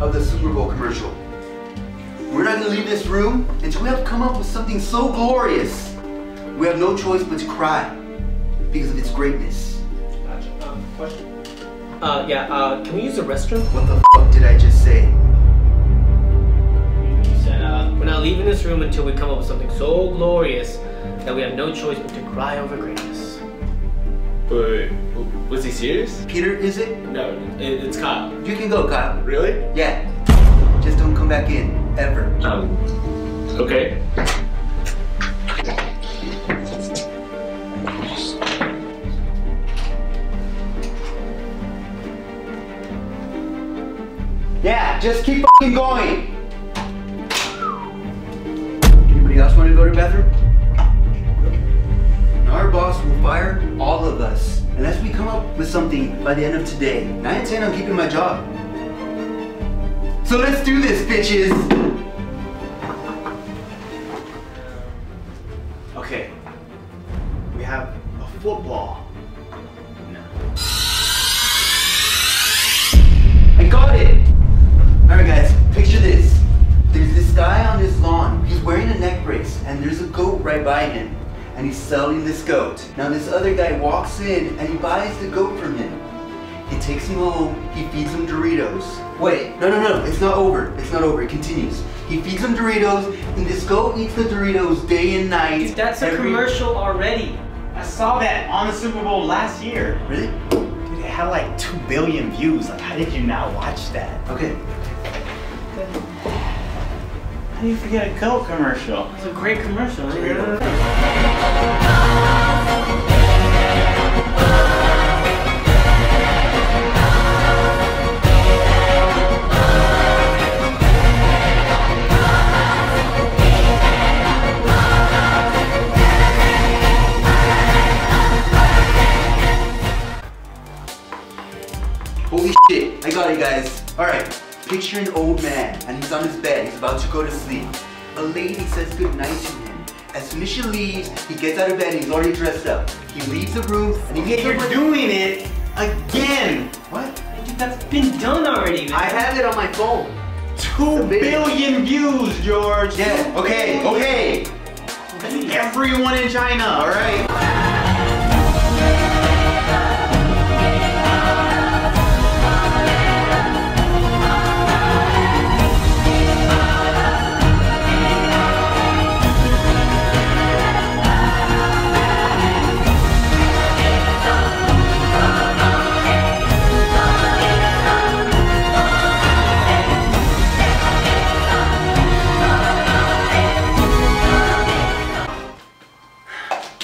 of the Super Bowl commercial. We're not going to leave this room until we have come up with something so glorious. We have no choice but to cry because of its greatness. Gotcha. Question? Can we use the restroom? What the fuck did I just say? You said, we're not leaving this room until we come up with something so glorious that we have no choice but to cry over greatness. Wait, was he serious? Peter, is it? No, it's Kyle. You can go, Kyle. Really? Yeah. Just don't come back in, ever. Okay. Yeah, just keep f***ing going. Anybody else want to go to the bathroom? Our boss will fire all of us unless we come up with something by the end of today. And I intend on keeping my job. So let's do this, bitches. Okay, we have a football. No. I got it. Alright guys, picture this. There's this guy on this lawn. He's wearing a neck brace and there's a goat right by him. And he's selling this goat. Now this other guy walks in and he buys the goat from him. He takes him home, he feeds him Doritos. Wait, no, it's not over. It's not over, it continues. He feeds him Doritos and this goat eats the Doritos day and night. Dude, that's a commercial already. I saw that on the Super Bowl last year. Really? Dude, it had like 2 billion views. Like, how did you not watch that? Okay. How do you forget a Coke commercial? It's a great commercial. Holy shit, I got it guys. Alright. Picture an old man, and he's on his bed, he's about to go to sleep. A lady says goodnight to him. As soon as she leaves, he gets out of bed and he's already dressed up. He leaves the room, and he meets up with— You're doing it again! What? I think that's been done already, man. I have it on my phone. 2 billion views, George! Yeah, okay! Everyone in China, alright?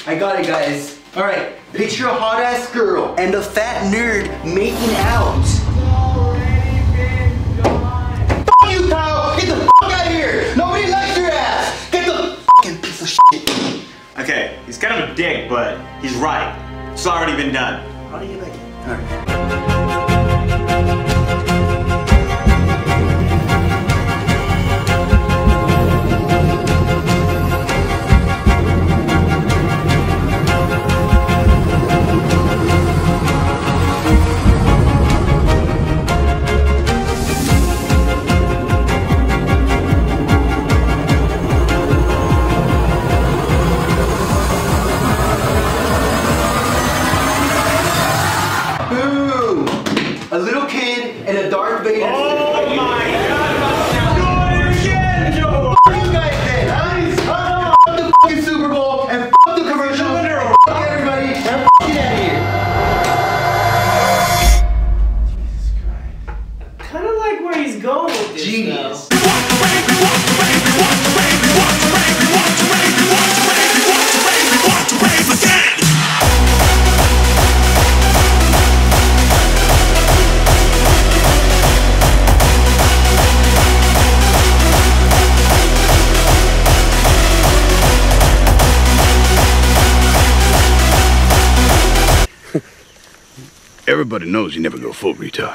I got it guys. Alright, picture a hot ass girl and a fat nerd making out. F*** you Kyle! Get the f*** out of here! Nobody likes your ass! Get the f***ing piece of shit. Okay, he's kind of a dick, but he's right. It's already been done. How do you like it? Alright. Everybody knows you never go full retard.